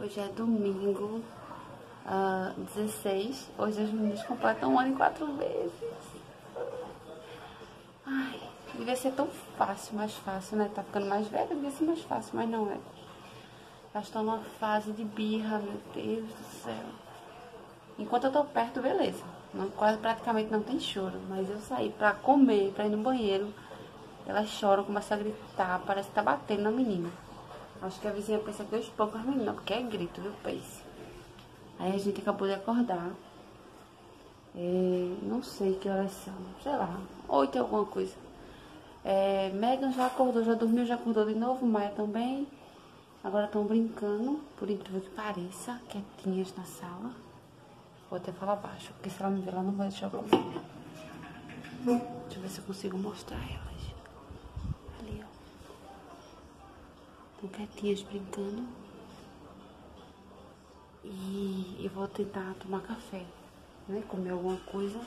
Hoje é domingo 16. Hoje as meninas completam um ano e 4 vezes. Ai, devia ser tão fácil, mais fácil, né? Tá ficando mais velha, devia ser mais fácil, mas não é. Elas estão numa fase de birra, meu Deus do céu. Enquanto eu tô perto, beleza. Não, quase praticamente não tem choro. Mas eu saí pra comer, pra ir no banheiro, elas choram, começam a gritar, parece que tá batendo na menina. Acho que a vizinha pensa que eu espanco as meninas, porque é grito, viu, pense. Aí a gente acabou de acordar. Não sei que horas são, sei lá, 8 e alguma coisa. Megan já acordou, já dormiu, já acordou de novo, Maia também. Agora estão brincando, por incrível que pareça, quietinhas na sala. Vou até falar baixo, porque se ela me ver, ela não vai deixar eu comer. Deixa eu ver se eu consigo mostrar elas. Ali, ó. Estão quietinhas brincando. E eu vou tentar tomar café, né? Comer alguma coisa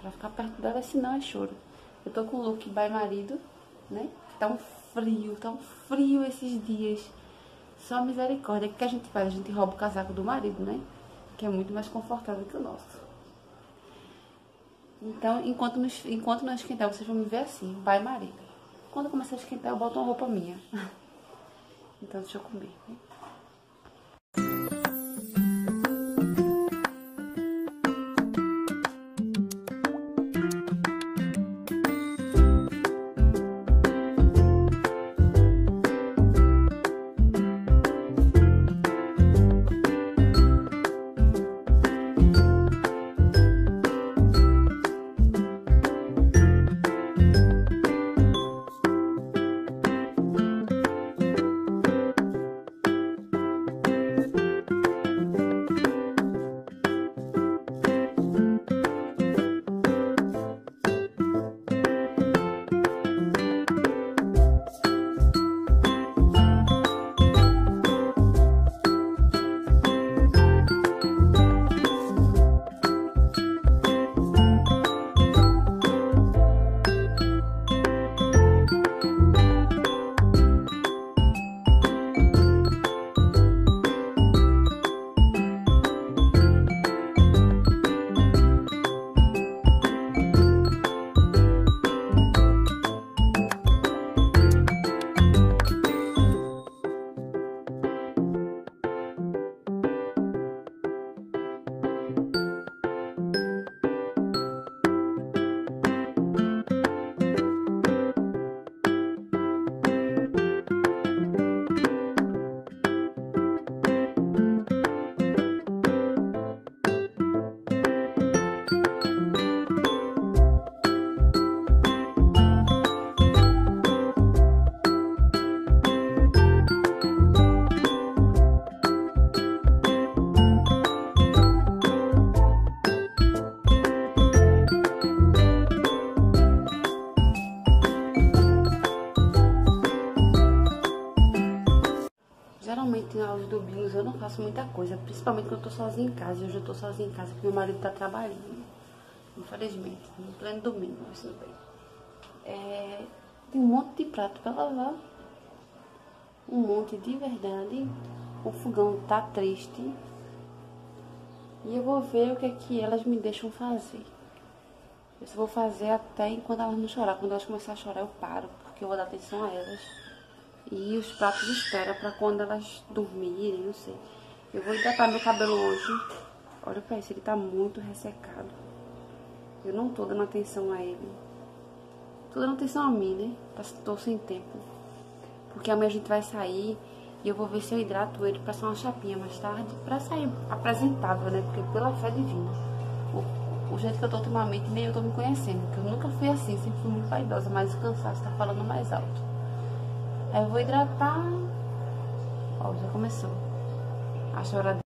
pra ficar perto dela, senão é choro. Eu tô com o look by marido, né? Tão frio esses dias. Só misericórdia. O que a gente faz? A gente rouba o casaco do marido, né? Que é muito mais confortável que o nosso. Então, enquanto não esquentar, vocês vão me ver assim, by marido. Quando começar a esquentar, eu boto uma roupa minha. Então deixa eu comer, né? Aos domingos eu não faço muita coisa, principalmente quando eu tô sozinha em casa. Hoje eu tô sozinha em casa porque meu marido tá trabalhando, infelizmente, no pleno domingo, mas tudo bem. Tem um monte de prato pra lavar, um monte de verdade. O fogão tá triste e eu vou ver o que é que elas me deixam fazer. Eu só vou fazer até enquanto elas não chorar. Quando elas começarem a chorar eu paro, porque eu vou dar atenção a elas. E os pratos espera pra quando elas dormirem, não sei. Eu vou hidratar meu cabelo hoje. Olha pra isso, ele tá muito ressecado. Eu não tô dando atenção a ele. Tô dando atenção a mim, né? Tô sem tempo. Porque amanhã a gente vai sair e eu vou ver se eu hidrato ele pra ser uma chapinha mais tarde. Pra sair apresentável, né? Porque pela fé divina. O jeito que eu tô ultimamente, nem eu tô me conhecendo. Porque eu nunca fui assim, sempre fui muito vaidosa. Mas o cansaço tá falando mais alto. Aí eu vou hidratar. Ó, já começou a choradeira.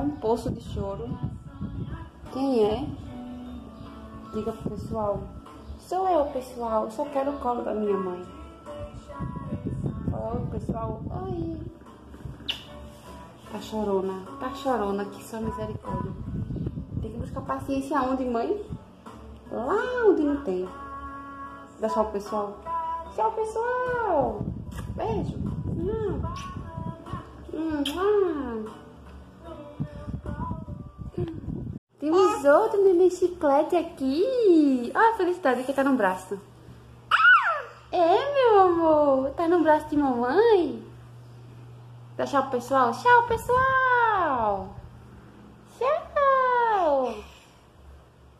um poço de choro. Quem é? Diga pro pessoal. Sou eu, pessoal. Eu só quero o colo da minha mãe. Olha, pessoal. Ai. Tá chorona. Tá chorona, que só misericórdia. Tem que buscar paciência aonde, mãe? Lá onde não tem. Dá tchau, pessoal. Tchau, pessoal. Beijo. Tem uns outros no meu chiclete aqui. Olha a felicidade que tá no braço. É, meu amor. Tá no braço de mamãe. Dá tchau, pessoal. Tchau, pessoal. Tchau.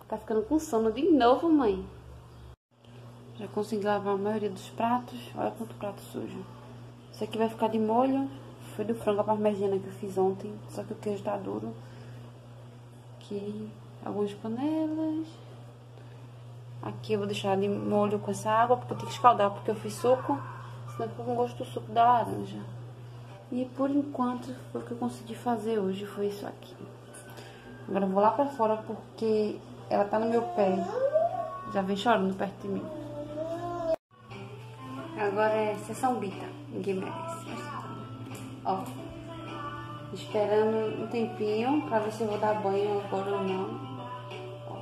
Tá ficando com sono de novo, mãe. Já consegui lavar a maioria dos pratos. Olha quanto prato sujo. Isso aqui vai ficar de molho. Foi do frango à parmegiana que eu fiz ontem. Só que o queijo tá duro. Aqui, algumas panelas. Aqui eu vou deixar de molho com essa água, porque eu tenho que escaldar, porque eu fiz suco. Senão ficou com gosto do suco da laranja. E por enquanto, foi o que eu consegui fazer hoje. Foi isso aqui. Agora eu vou lá pra fora, porque ela tá no meu pé. Já vem chorando perto de mim. Agora é sessão Bita, ninguém merece. Ó, esperando um tempinho pra ver se eu vou dar banho agora ou não. Ó,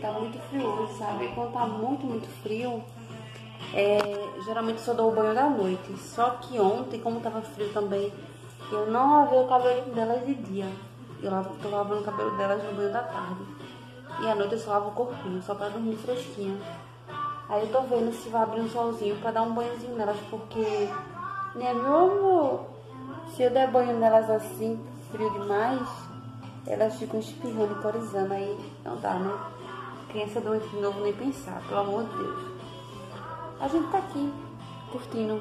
tá muito frio hoje, sabe? Quando tá muito frio, geralmente só dou o banho da noite. Só que ontem, como tava frio também, eu não lavei o cabelo delas de dia. Eu tô lavando o cabelo delas no banho da tarde. E à noite eu só lavo o corpinho, só pra dormir fresquinha. Aí eu tô vendo se vai abrir um solzinho pra dar um banhozinho nelas, porque, né, meu amor? Se eu der banho nelas assim, frio demais, elas ficam espirrando e corizando, aí não dá, né? Criança doente de novo, nem pensar, pelo amor de Deus. A gente tá aqui, curtindo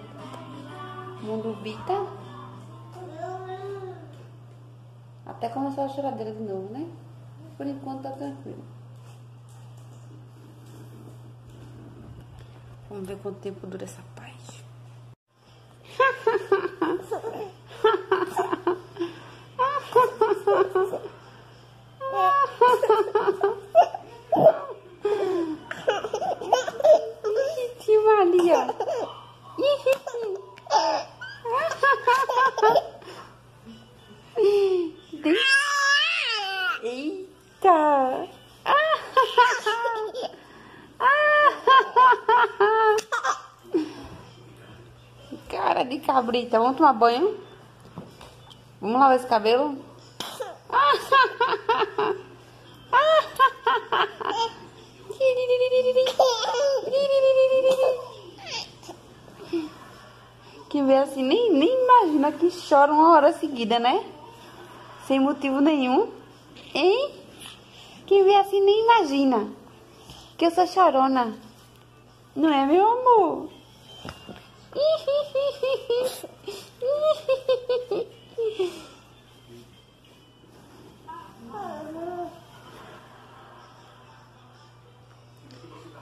Mundo Bita. Até começar a choradeira de novo, né? Por enquanto tá tranquilo. Vamos ver quanto tempo dura essa paz. Que Maria! Eita! Cara de cabrita, vamos tomar banho? Vamos lavar esse cabelo? Que vê assim, nem imagina que chora uma hora seguida, né? Sem motivo nenhum, hein? Que vê assim, nem imagina que eu sou chorona. Não é, meu amor?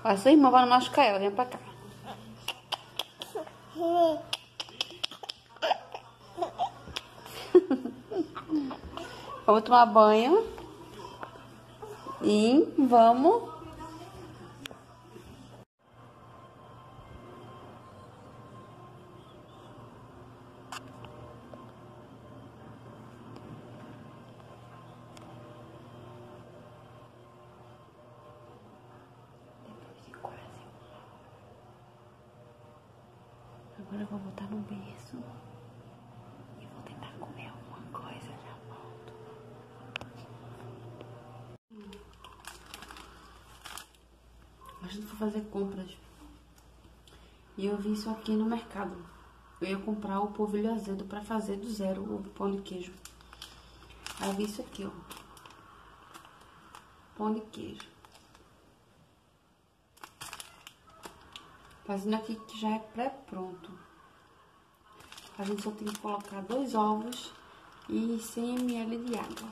Olha, sua irmã vai não machucar ela, vem pra cá. Vamos tomar banho. E vamos. Agora eu vou botar no berço e vou tentar comer alguma coisa, já volto. Mas eu vou fazer compras. E eu vi isso aqui no mercado. Eu ia comprar o polvilho azedo pra fazer do zero o pão de queijo. Aí eu vi isso aqui, ó. Pão de queijo. Fazendo aqui que já é pré-pronto. A gente só tem que colocar 2 ovos e 100 ml de água.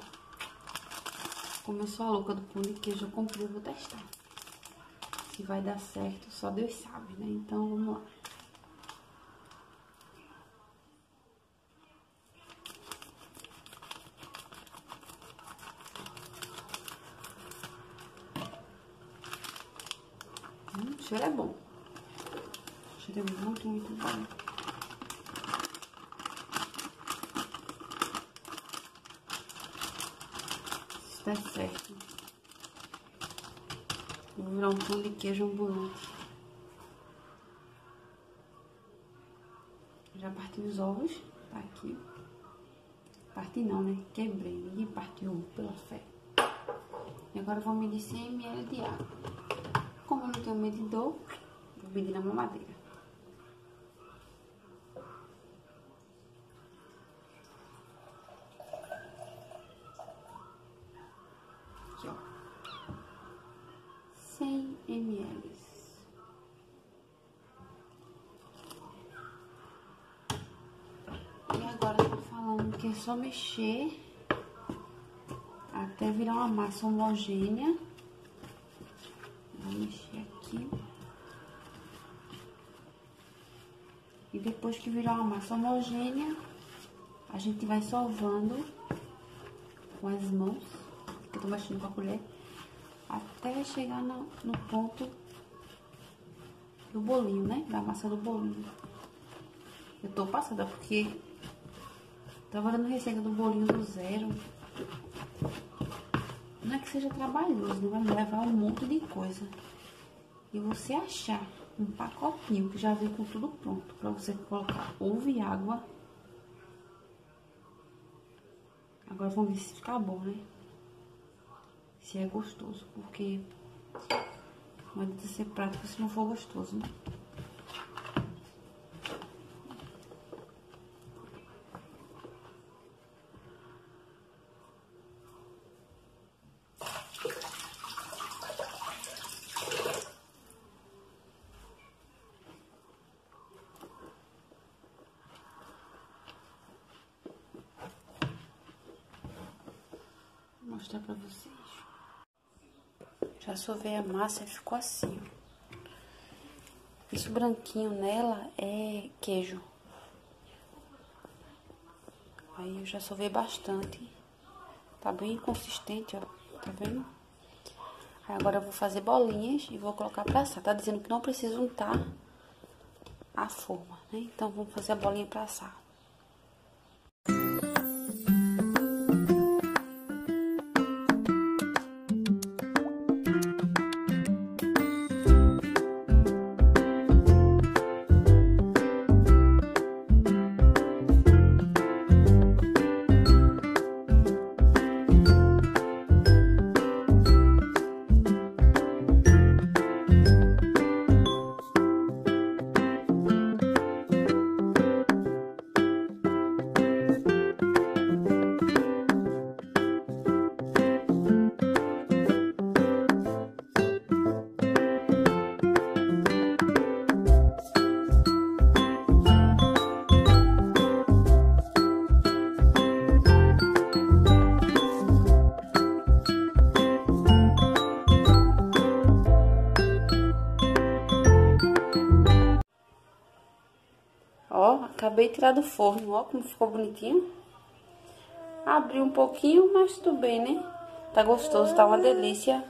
Como eu sou a louca do pão de queijo, eu comprei e vou testar. Se vai dar certo, só Deus sabe, né? Então, vamos lá. cheiro é bom. O cheiro é muito, muito bom. Tá certo. Vou virar um pão de queijo ambulante. Já parti os ovos, tá aqui. Parti não, né? Quebrei. Ninguém partiu, pela fé. E agora eu vou medir 100 ml de água. Como eu não tenho medidor, vou medir na mamadeira. Aqui, ó, 100 ml. E agora eu tô falando que é só mexer até virar uma massa homogênea. Vou mexer aqui. E depois que virar uma massa homogênea, a gente vai sovando com as mãos. Eu tô mexendo com a colher até chegar no ponto do bolinho, né? Da massa do bolinho. Eu tô passada porque tava dando receita do bolinho do zero. Não é que seja trabalhoso, não vai me levar um monte de coisa. E você achar um pacotinho que já vem com tudo pronto pra você colocar ovo e água. Agora vamos ver se fica bom, né? Se é gostoso, porque não adianta ser prático se não for gostoso, né? Vou mostrar pra vocês. Já sovei a massa e ficou assim. Isso branquinho nela é queijo. Aí eu já sovei bastante. Tá bem consistente, ó. Tá vendo? Aí agora eu vou fazer bolinhas e vou colocar pra assar. Tá dizendo que não precisa untar a forma, né? Então vamos fazer a bolinha pra assar. Acabei de tirar do forno, ó, como ficou bonitinho. Abri um pouquinho, mas tudo bem, né? Tá gostoso, tá uma delícia.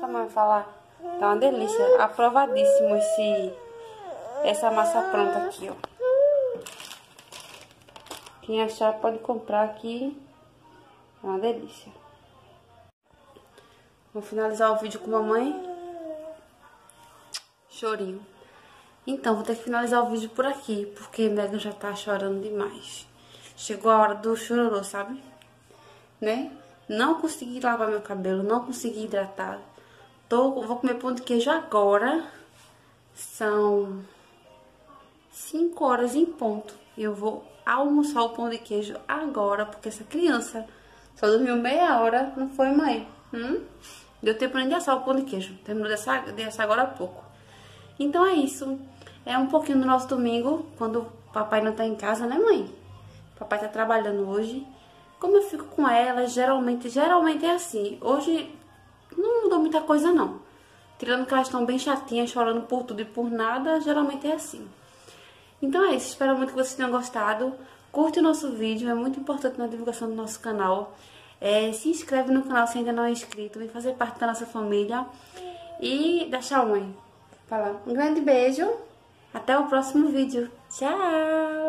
Só mãe falar, tá uma delícia. Aprovadíssimo essa massa pronta aqui, ó. Quem achar pode comprar aqui. É uma delícia. Vou finalizar o vídeo com mamãe. Chorinho. Então, vou ter que finalizar o vídeo por aqui, porque Megan já tá chorando demais. Chegou a hora do chororô, sabe? Né? Não consegui lavar meu cabelo, não consegui hidratar. Vou comer pão de queijo agora. São 5 horas em ponto. Eu vou almoçar o pão de queijo agora, porque essa criança só dormiu meia hora, não foi, mãe? Deu tempo nem de assar o pão de queijo. Terminou de assar agora há pouco. Então é isso. É um pouquinho do nosso domingo, quando o papai não tá em casa, né, mãe? O papai tá trabalhando hoje. Como eu fico com ela, geralmente é assim. Hoje não mudou muita coisa, não. Tirando que elas estão bem chatinhas, chorando por tudo e por nada, geralmente é assim. Então é isso. Espero muito que vocês tenham gostado. Curte o nosso vídeo, é muito importante na divulgação do nosso canal. Se inscreve no canal se ainda não é inscrito, vem fazer parte da nossa família. e da Xiaomi. Um grande beijo, até o próximo vídeo. Tchau!